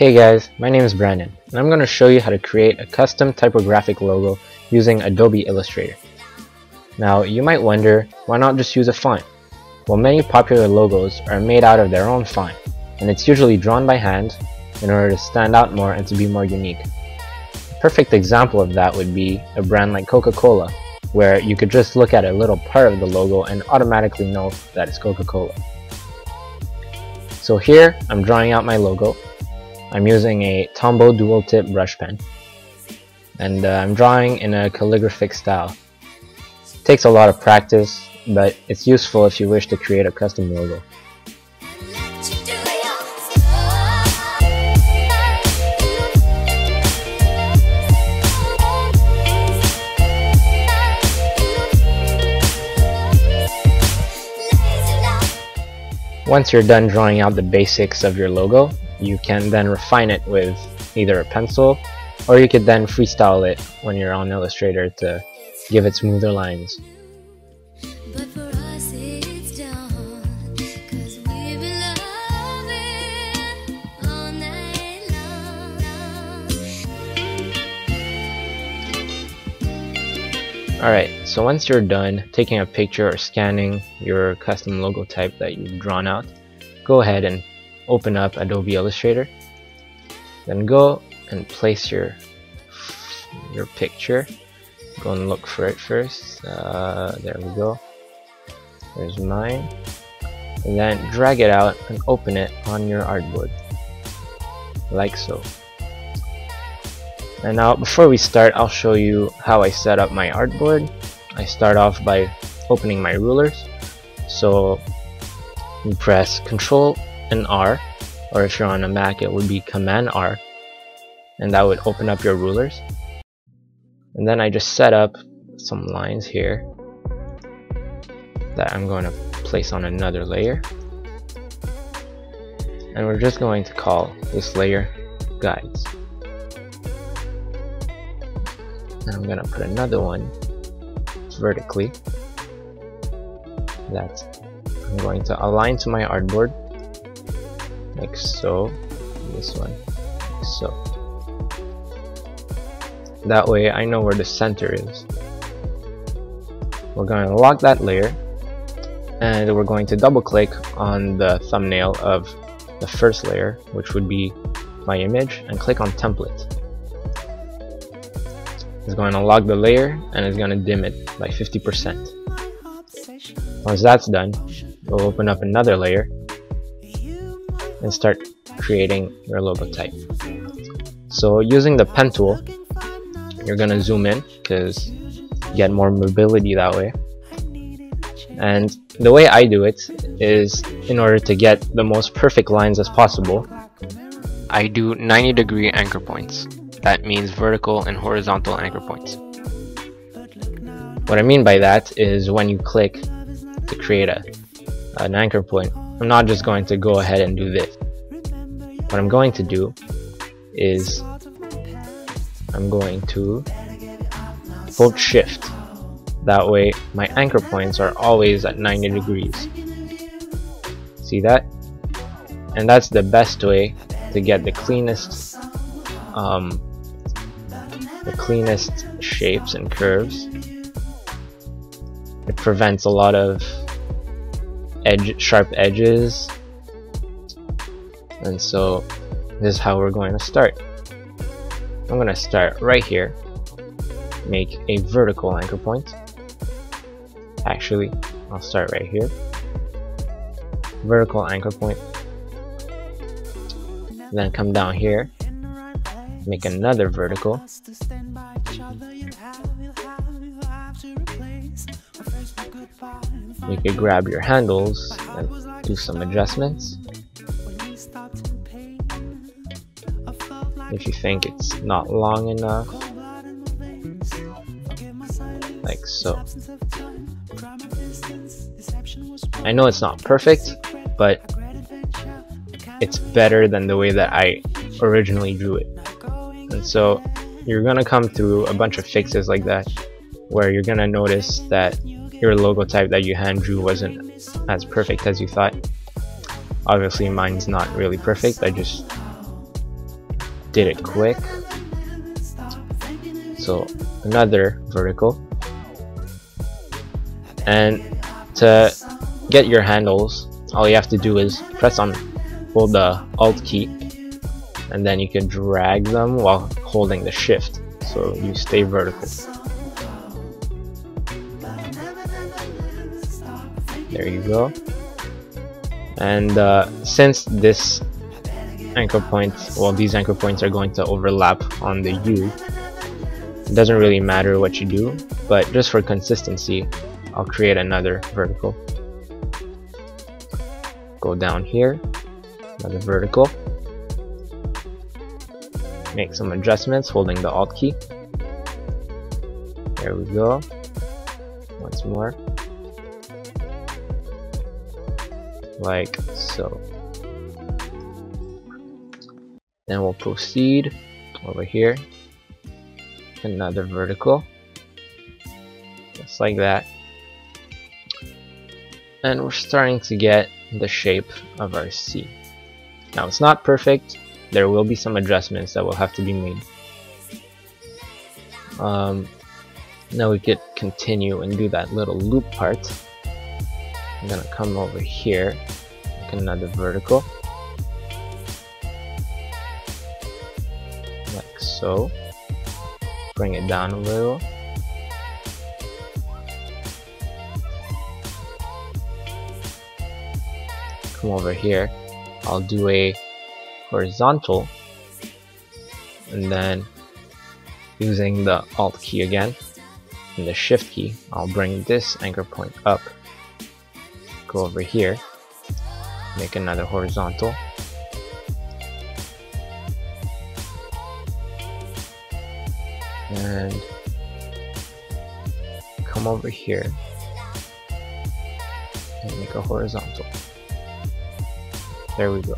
Hey guys, my name is Brandon, and I'm going to show you how to create a custom typographic logo using Adobe Illustrator. Now, you might wonder, why not just use a font? Well, many popular logos are made out of their own font, and it's usually drawn by hand in order to stand out more and to be more unique. A perfect example of that would be a brand like Coca-Cola, where you could just look at a little part of the logo and automatically know that it's Coca-Cola. So here, I'm drawing out my logo. I'm using a Tombow Dual Tip Brush Pen, and I'm drawing in a calligraphic style. It takes a lot of practice, but it's useful if you wish to create a custom logo. Once you're done drawing out the basics of your logo, you can then refine it with either a pencil, or you could then freestyle it when you're on Illustrator to give it smoother lines. Alright, so once you're done taking a picture or scanning your custom logo type that you've drawn out, go ahead and open up Adobe Illustrator, then go and place your picture. Go and look for it first. There we go. There's mine. And then drag it out and open it on your artboard, like so. And now, before we start, I'll show you how I set up my artboard. I start off by opening my rulers. So you press Ctrl and R, or if you're on a Mac, it would be Command R, and that would open up your rulers. And then I just set up some lines here that I'm going to place on another layer. And we're just going to call this layer Guides. And I'm going to put another one vertically. I'm going to align to my artboard, like so, this one, like so. That way I know where the center is. We're going to lock that layer, and we're going to double click on the thumbnail of the first layer, which would be my image, and click on Template. It's going to lock the layer, and it's going to dim it by 50%. Once that's done, we'll open up another layer and start creating your logo type. So using the pen tool, you're going to zoom in because you get more mobility that way. And the way I do it is, in order to get the most perfect lines as possible, I do 90-degree anchor points. That means vertical and horizontal anchor points. What I mean by that is, when you click to create an anchor point, I'm not just going to go ahead and do this. What I'm going to do is I'm going to hold Shift. That way my anchor points are always at 90 degrees. See that? And that's the best way to get the cleanest shapes and curves. It prevents a lot of sharp edges, and so this is how we're going to start. I'm going to start right here, make a vertical anchor point. Actually, I'll start right here, vertical anchor point, then come down here, make another vertical, you could grab your handles and do some adjustments if you think it's not long enough, like so. I know it's not perfect, but it's better than the way that I originally drew it. And so you're gonna come through a bunch of fixes like that, where you're gonna notice that your logo type that you hand drew wasn't as perfect as you thought. Obviously mine's not really perfect, I just did it quick. So another vertical, and to get your handles, all you have to do is hold the Alt key, and then you can drag them while holding the Shift, so you stay vertical. There you go. And since this anchor point, well, these anchor points are going to overlap on the U, it doesn't really matter what you do, but just for consistency, I'll create another vertical. Go down here, another vertical. Make some adjustments holding the Alt key. There we go. Once more. Like so. Then we'll proceed over here. Another vertical. Just like that. And we're starting to get the shape of our C. Now, it's not perfect. There will be some adjustments that will have to be made. Now we could continue and do that little loop part. I'm gonna come over here, make another vertical, like so. Bring it down a little. Come over here. I'll do a horizontal, and then using the Alt key again and the Shift key, I'll bring this anchor point up, go over here, make another horizontal, and come over here and make a horizontal. There we go.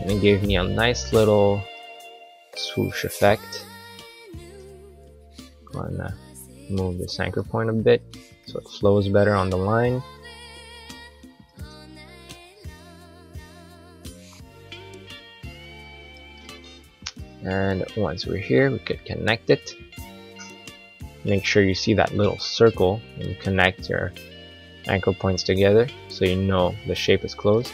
And it gave me a nice little swoosh effect. I'm gonna move this anchor point a bit so it flows better on the line. And once we're here, we could connect it. Make sure you see that little circle and you connect your anchor points together so you know the shape is closed.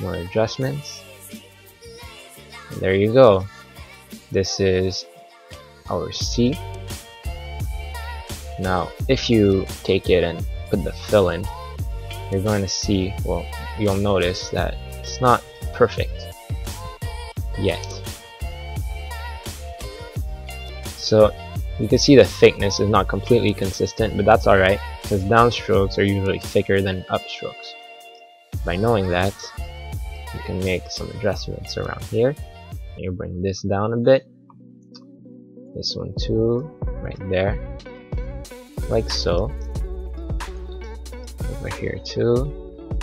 More adjustments. And there you go. This is our C. Now, if you take it and put the fill in, you're going to see, well, you'll notice that it's not perfect yet. So you can see the thickness is not completely consistent, but that's alright, because downstrokes are usually thicker than upstrokes. By knowing that, you can make some adjustments around here. You bring this down a bit, this one too, right there, like so. Over here too.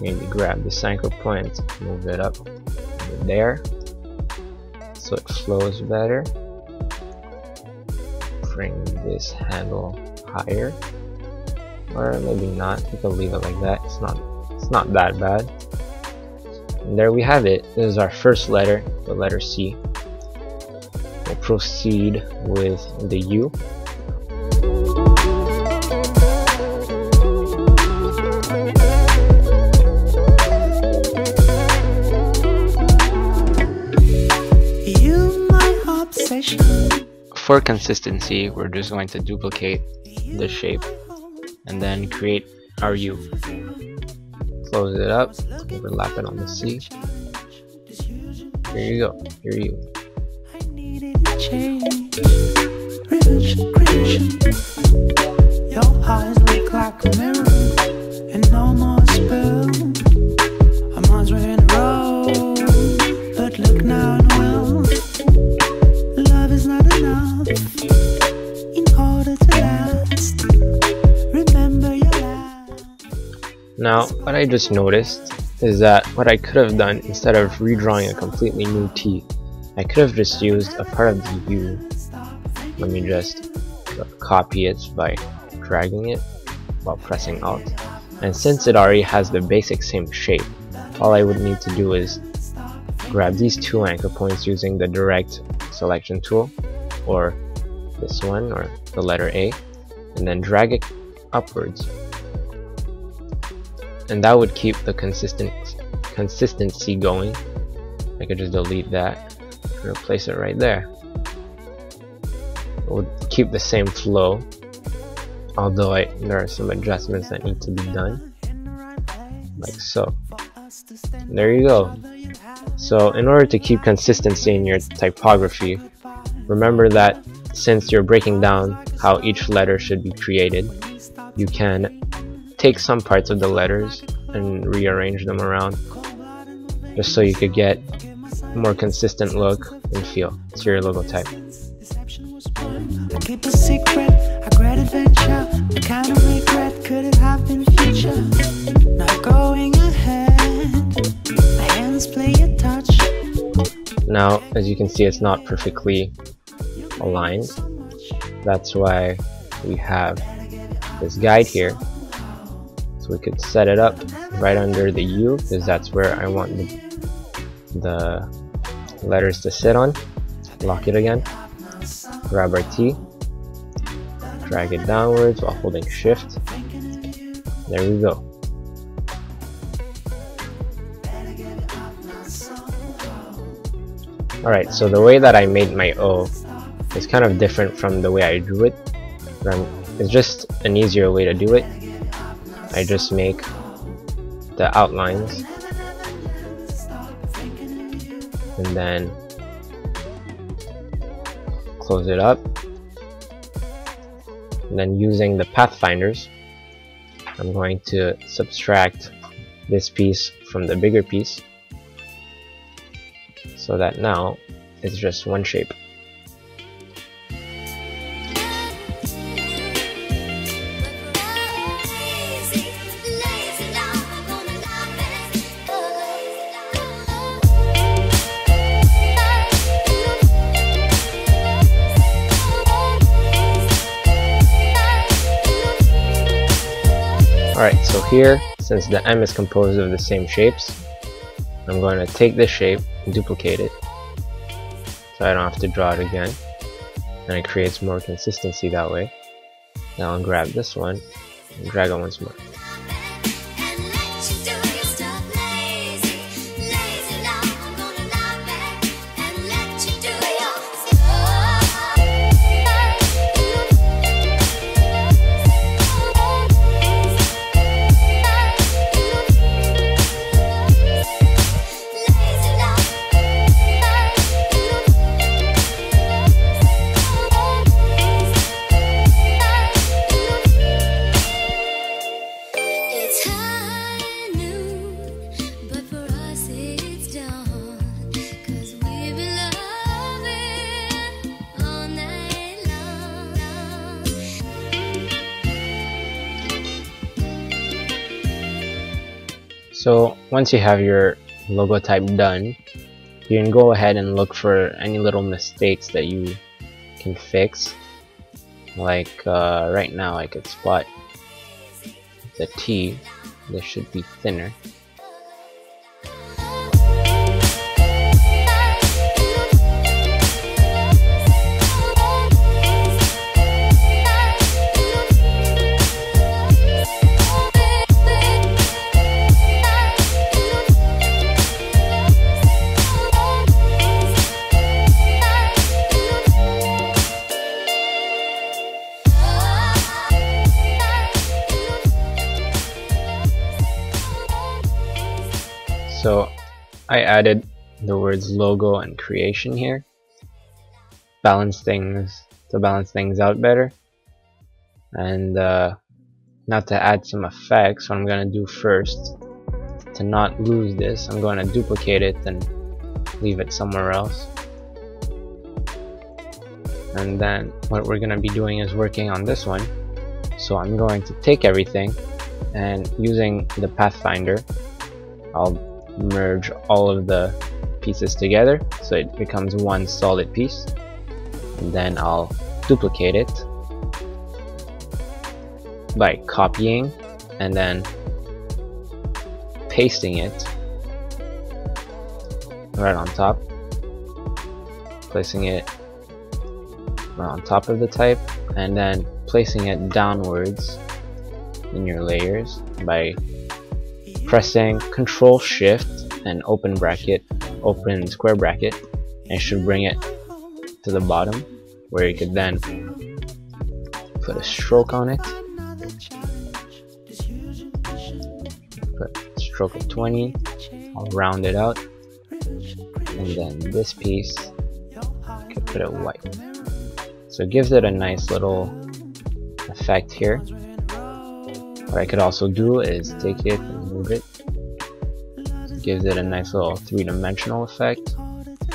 Maybe grab this anchor point, move it up over there, so it flows better. Bring this handle higher, or maybe not. You can leave it like that. It's not that bad. And there we have it. This is our first letter, the letter C. We'll proceed with the U. For consistency, we're just going to duplicate the shape and then create our U. Close it up, overlap it on the C. Here you go, here you. Your eyes look like a mirror and no more spell. I'm on the road, but look now and well. Love is not enough in order to last. Remember your last. Now, what I just noticed is that what I could have done, instead of redrawing a completely new T, I could have just used a part of the U. Let me just copy it by dragging it while pressing Alt. And since it already has the basic same shape, all I would need to do is grab these two anchor points using the direct selection tool, or this one, or the letter A, and then drag it upwards. And that would keep the consistency going. I could just delete that and replace it right there. It would keep the same flow, although there are some adjustments that need to be done, like so. There you go. So in order to keep consistency in your typography, remember that since you're breaking down how each letter should be created, you can take some parts of the letters and rearrange them around, just so you could get a more consistent look and feel to your logotype. I keep a secret, a great adventure, the kind of regret could it have been future. Not going ahead, my hands play a touch. Now, as you can see, it's not perfectly aligned. That's why we have this guide here. So we could set it up right under the U, because that's where I want the letters to sit on. Lock it again. Grab our T, drag it downwards while holding shift. There we go. Alright, so the way that I made my O is kind of different from the way I drew it. It's just an easier way to do it. I just make the outlines and then close it up, and then using the pathfinders I'm going to subtract this piece from the bigger piece so that now it's just one shape. Alright, so here, since the M is composed of the same shapes, I'm going to take this shape and duplicate it so I don't have to draw it again, and it creates more consistency that way. Now I'll grab this one and drag it once more. So once you have your logotype done, you can go ahead and look for any little mistakes that you can fix. Like right now I could spot the T. This should be thinner. So I added the words logo and creation here, to balance things out better, and now to add some effects. What I'm gonna do first, to not lose this, I'm gonna duplicate it and leave it somewhere else. And then what we're gonna be doing is working on this one. So I'm going to take everything and using the Pathfinder, I'll merge all of the pieces together so it becomes one solid piece, and then I'll duplicate it by copying and then pasting it right on top, placing it right on top of the type, and then placing it downwards in your layers by pressing Control Shift and open bracket, open square bracket, and it should bring it to the bottom where you could then put a stroke on it. Put a stroke of 20, I'll round it out, and then this piece you could put it white. So it gives it a nice little effect here. What I could also do is take it and move it. It gives it a nice little three-dimensional effect.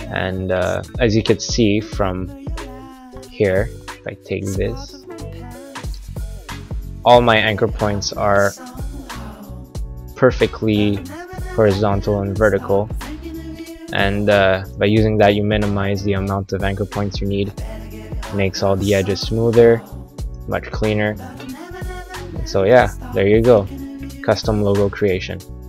And as you could see from here, if I take this, all my anchor points are perfectly horizontal and vertical, and by using that you minimize the amount of anchor points you need. It makes all the edges smoother, much cleaner. So yeah, there you go, custom logo creation.